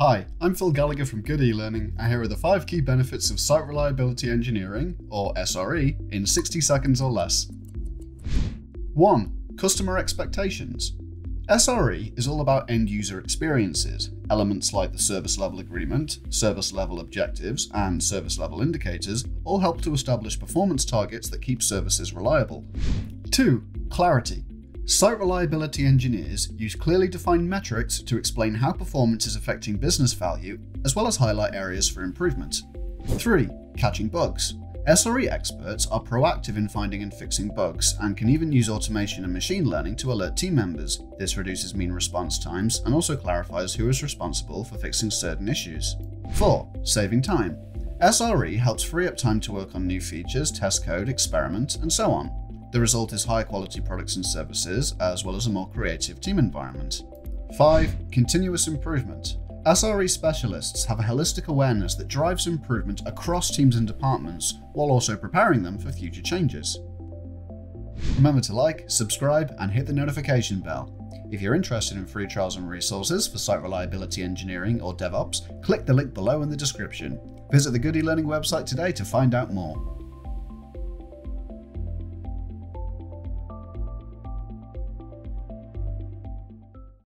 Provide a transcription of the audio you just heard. Hi, I'm Phil Gallagher from Good e-Learning, and here are the 5 key benefits of Site Reliability Engineering, or SRE, in 60 seconds or less. 1. Customer expectations. SRE is all about end-user experiences. Elements like the Service Level Agreement, Service Level Objectives, and Service Level Indicators all help to establish performance targets that keep services reliable. 2. Clarity. Site reliability engineers use clearly defined metrics to explain how performance is affecting business value, as well as highlight areas for improvement. 3. Catching bugs. SRE experts are proactive in finding and fixing bugs, and can even use automation and machine learning to alert team members. This reduces mean response times and also clarifies who is responsible for fixing certain issues. 4. Saving time. SRE helps free up time to work on new features, test code, experiment, and so on. The result is high-quality products and services, as well as a more creative team environment. 5. Continuous improvement. SRE specialists have a holistic awareness that drives improvement across teams and departments, while also preparing them for future changes. Remember to like, subscribe, and hit the notification bell. If you're interested in free trials and resources for Site Reliability Engineering or DevOps, click the link below in the description. Visit the Good e-Learning website today to find out more.